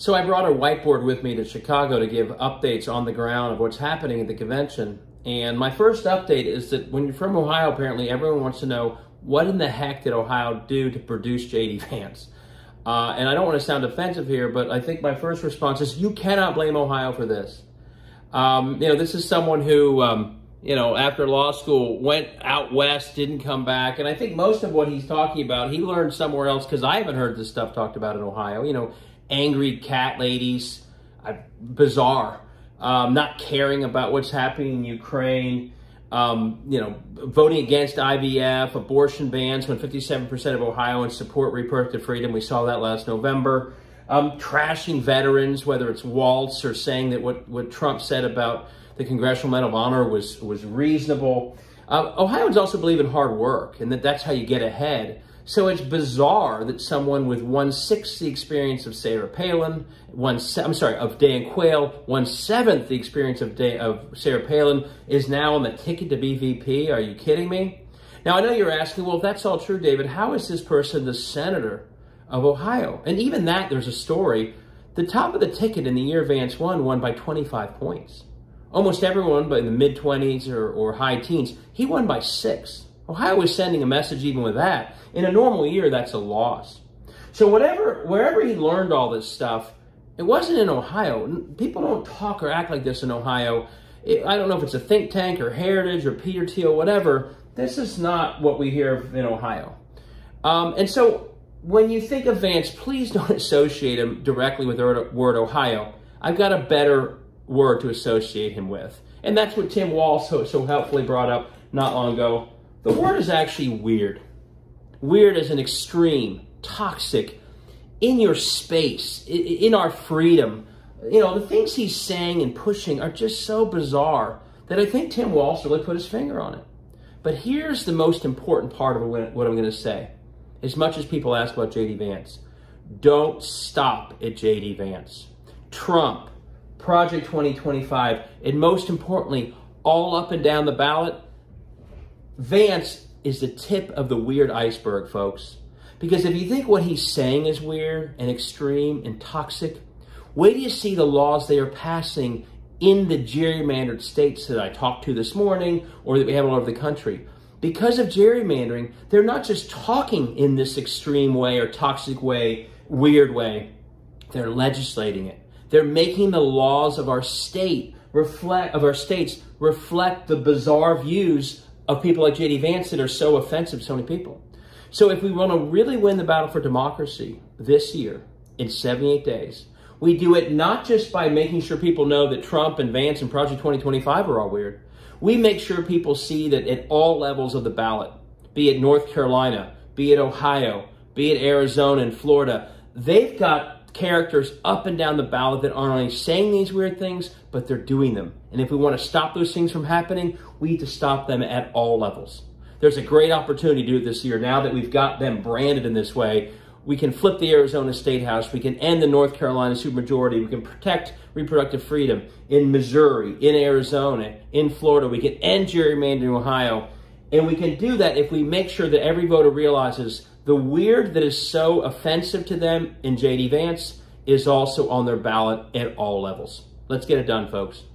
So I brought a whiteboard with me to Chicago to give updates on the ground of what's happening at the convention. And my first update is that when you're from Ohio, apparently everyone wants to know, what in the heck did Ohio do to produce J.D. Vance? And I don't want to sound offensive here, but I think my first response is, you cannot blame Ohio for this. This is someone who, after law school, went out west, didn't come back. And I think most of what he's talking about, he learned somewhere else, because I haven't heard this stuff talked about in Ohio. Angry cat ladies, bizarre, not caring about what's happening in Ukraine, voting against IVF, abortion bans when 57% of Ohioans support reproductive freedom. We saw that last November. Trashing veterans, whether it's Walz or saying that what Trump said about the Congressional Medal of Honor was reasonable. Ohioans also believe in hard work and that's how you get ahead. So it's bizarre that someone with 1/6 the experience of Sarah Palin, of Dan Quayle, 1/7 the experience of Sarah Palin is now on the ticket to be VP. Are you kidding me? Now, I know you're asking, well, if that's all true, David, how is this person the senator of Ohio? And even that, there's a story. The top of the ticket in the year Vance won by 25 points. Almost everyone but in the mid-20s or high teens, he won by 6. Ohio is sending a message even with that. In a normal year, that's a loss. So wherever he learned all this stuff, it wasn't in Ohio. People don't talk or act like this in Ohio. I don't know if it's a think tank or Heritage or Peter Thiel, whatever. This is not what we hear in Ohio. And so when you think of Vance, please don't associate him directly with the word Ohio. I've got a better word to associate him with. And that's what Tim Walz so helpfully brought up not long ago. The word is actually weird. Weird as an extreme, toxic, in your space, in our freedom. The things he's saying and pushing are just so bizarre that I think Tim Walz really put his finger on it. But here's the most important part of what I'm going to say. As much as people ask about J.D. Vance, don't stop at J.D. Vance. Trump, Project 2025, and most importantly, all up and down the ballot, Vance is the tip of the weird iceberg, folks. Because if you think what he's saying is weird and extreme and toxic, wait till you see the laws they are passing in the gerrymandered states that I talked to this morning or that we have all over the country. Because of gerrymandering, they're not just talking in this extreme way or toxic way, weird way. They're legislating it. They're making the laws of our state reflect the bizarre views of people like J.D. Vance that are so offensive to so many people. So if we want to really win the battle for democracy this year in 78 days, we do it not just by making sure people know that Trump and Vance and Project 2025 are all weird. We make sure people see that at all levels of the ballot, be it North Carolina, be it Ohio, be it Arizona and Florida, they've got characters up and down the ballot that aren't only saying these weird things, but they're doing them. And if we want to stop those things from happening, we need to stop them at all levels. There's a great opportunity to do it this year. Now that we've got them branded in this way, we can flip the Arizona State House. We can end the North Carolina supermajority. We can protect reproductive freedom in Missouri, in Arizona, in Florida. We can end gerrymandering in Ohio. And we can do that if we make sure that every voter realizes the weird that is so offensive to them in J.D. Vance is also on their ballot at all levels. Let's get it done, folks.